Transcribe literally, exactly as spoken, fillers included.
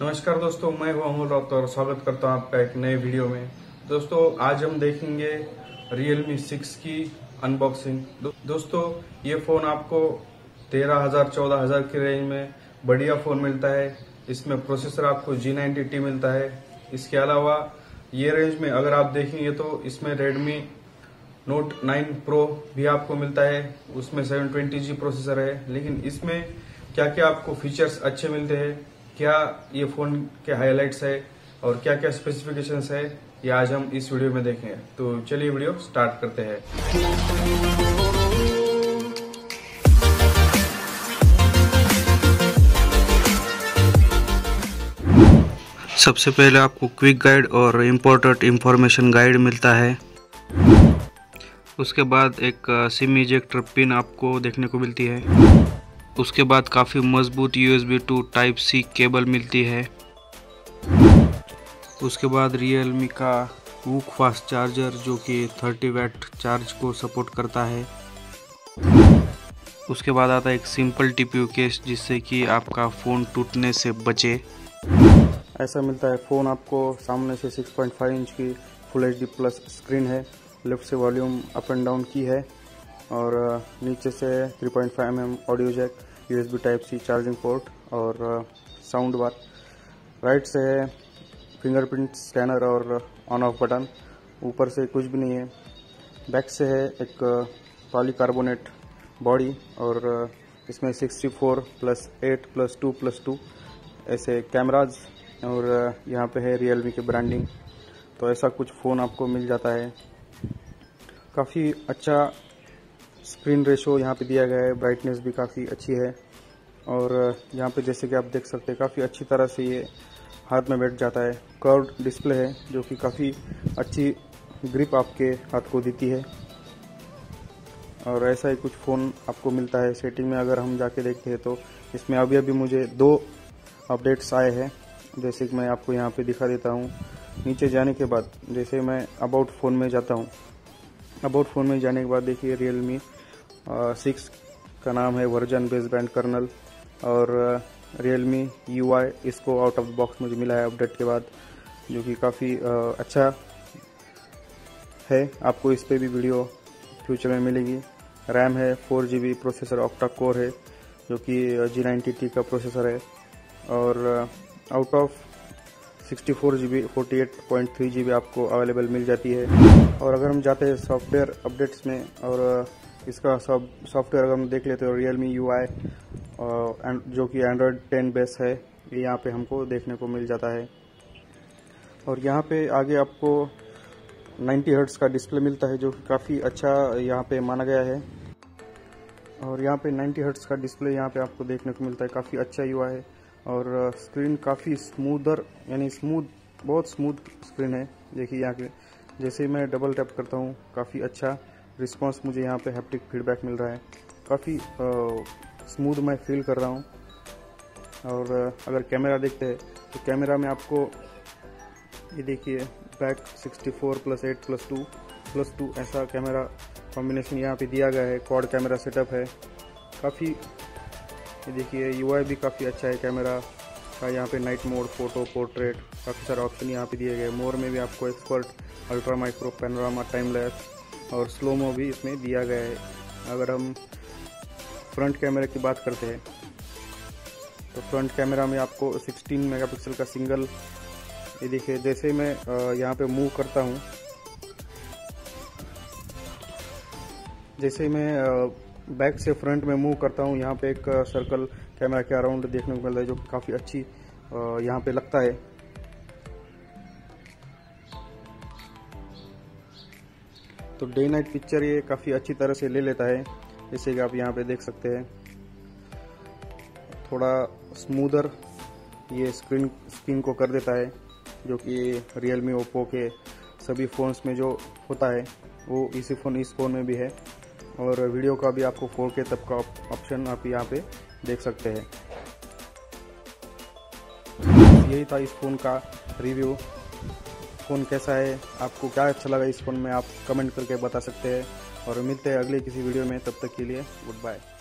नमस्कार दोस्तों, मैं हूं अमोल राउत और स्वागत करता हूं आपका एक नए वीडियो में। दोस्तों आज हम देखेंगे Realme सिक्स की अनबॉक्सिंग। दो, दोस्तों ये फोन आपको तेरह हजार चौदह हजार की रेंज में बढ़िया फोन मिलता है। इसमें प्रोसेसर आपको जी नाइंटी टी मिलता है। इसके अलावा ये रेंज में अगर आप देखेंगे तो इसमें Redmi Note नाइन प्रो भी आपको मिलता है, उसमें सेवन ट्वेंटी जी प्रोसेसर है। लेकिन इसमें क्या क्या आपको फीचर्स अच्छे मिलते हैं, क्या ये फोन के हाइलाइट्स है और क्या क्या स्पेसिफिकेशंस है, ये आज हम इस वीडियो में देखेंगे। तो चलिए वीडियो स्टार्ट करते हैं। सबसे पहले आपको क्विक गाइड और इम्पोर्टेंट इंफॉर्मेशन गाइड मिलता है। उसके बाद एक सिम इजेक्टर पिन आपको देखने को मिलती है। उसके बाद काफ़ी मजबूत U S B to type C cable मिलती है। उसके बाद रियलमी का वूक फास्ट चार्जर जो कि थर्टी वैट चार्ज को सपोर्ट करता है। उसके बाद आता है एक सिंपल टीपीयू केस जिससे कि आपका फ़ोन टूटने से बचे। ऐसा मिलता है फ़ोन आपको। सामने से सिक्स पॉइंट फाइव इंच की full H D plus screen है। लेफ्ट से वॉल्यूम अप एंड डाउन की है और नीचे से three point five M M audio jack, USB type C charging port और साउंड बार। राइट से है फिंगरप्रिंट स्कैनर और ऑन ऑफ बटन। ऊपर से कुछ भी नहीं है। बैक से है एक पॉलीकार्बोनेट बॉडी और इसमें sixty four plus eight plus two plus two ऐसे कैमराज और यहाँ पे है रियलमी के ब्रांडिंग। तो ऐसा कुछ फ़ोन आपको मिल जाता है। काफ़ी अच्छा स्क्रीन रेशो यहाँ पे दिया गया है। ब्राइटनेस भी काफ़ी अच्छी है और यहाँ पे जैसे कि आप देख सकते हैं काफ़ी अच्छी तरह से ये हाथ में बैठ जाता है। कर्व्ड डिस्प्ले है जो कि काफ़ी अच्छी ग्रिप आपके हाथ को देती है। और ऐसा ही कुछ फ़ोन आपको मिलता है। सेटिंग में अगर हम जाके देखते हैं तो इसमें अभी अभी मुझे दो अपडेट्स आए हैं, जैसे कि मैं आपको यहाँ पर दिखा देता हूँ। नीचे जाने के बाद जैसे मैं अबाउट फ़ोन में जाता हूँ, अबाउट फ़ोन में जाने के बाद देखिए रियलमी सिक्स का नाम है वर्जन बेस बैंड कर्नल और रियलमी यू आई इसको आउट ऑफ द बॉक्स मुझे मिला है अपडेट के बाद, जो कि काफ़ी अच्छा है। आपको इस पे भी वीडियो फ्यूचर में मिलेगी। रैम है four G B, processor octa core है जो कि जी नाइंटी टी का प्रोसेसर है और out of sixty four G B, forty eight point three G B आपको अवेलेबल मिल जाती है। और अगर हम जाते हैं सॉफ्टवेयर अपडेट्स में और इसका सब सॉफ्टवेयर अगर हम देख लेते हैं, रियलमी यू आई जो कि एंड्रॉयड टेन बेस है, ये यहाँ पे हमको देखने को मिल जाता है। और यहाँ पे आगे आपको नाइंटी हर्ट्ज का डिस्प्ले मिलता है जो कि काफ़ी अच्छा यहाँ पे माना गया है। और यहाँ पे नाइंटी हर्ट्ज का डिस्प्ले यहाँ पे आपको देखने को मिलता है। काफ़ी अच्छा यू आई है और स्क्रीन काफ़ी स्मूदर यानी स्मूथ, बहुत स्मूथ स्क्रीन है। देखिए यहाँ पे जैसे ही मैं डबल टैप करता हूँ काफ़ी अच्छा रिस्पांस मुझे यहाँ पे हैप्टिक फीडबैक मिल रहा है। काफ़ी स्मूथ मैं फील कर रहा हूँ। और अगर कैमरा देखते हैं तो कैमरा में आपको ये देखिए back sixty four plus eight plus two plus two ऐसा कैमरा कॉम्बिनेशन यहाँ पे दिया गया है। क्वाड कैमरा सेटअप है। काफ़ी देखिए यूआई भी काफ़ी अच्छा है। कैमरा का यहाँ पे नाइट मोड, फोटो, पोर्ट्रेट, काफ़ी सारे ऑप्शन यहाँ पे दिए गए। मोर में भी आपको expert, ultra micro, panorama, time lapse और स्लोमो भी इसमें दिया गया है। अगर हम फ्रंट कैमरे की बात करते हैं तो फ्रंट कैमरा में आपको सिक्सटीन मेगापिक्सल का सिंगल, ये देखिए जैसे मैं यहाँ पर मूव करता हूँ, जैसे मैं बैक से फ्रंट में मूव करता हूँ यहाँ पे एक सर्कल कैमरा के अराउंड देखने को मिलता है जो काफ़ी अच्छी यहाँ पे लगता है। तो डे नाइट पिक्चर ये काफ़ी अच्छी तरह से ले लेता है, जैसे कि आप यहाँ पे देख सकते हैं। थोड़ा स्मूदर ये स्क्रीन स्क्रीन को कर देता है, जो कि रियलमी ओप्पो के सभी फ़ोन्स में जो होता है वो इसी फ़ोन इस फ़ोन में भी है। और वीडियो का भी आपको फोर के तक का ऑप्शन आप यहाँ पे देख सकते हैं। यही था इस फ़ोन का रिव्यू। फ़ोन कैसा है, आपको क्या अच्छा लगा इस फ़ोन में, आप कमेंट करके बता सकते हैं। और मिलते हैं अगले किसी वीडियो में, तब तक के लिए गुड बाय।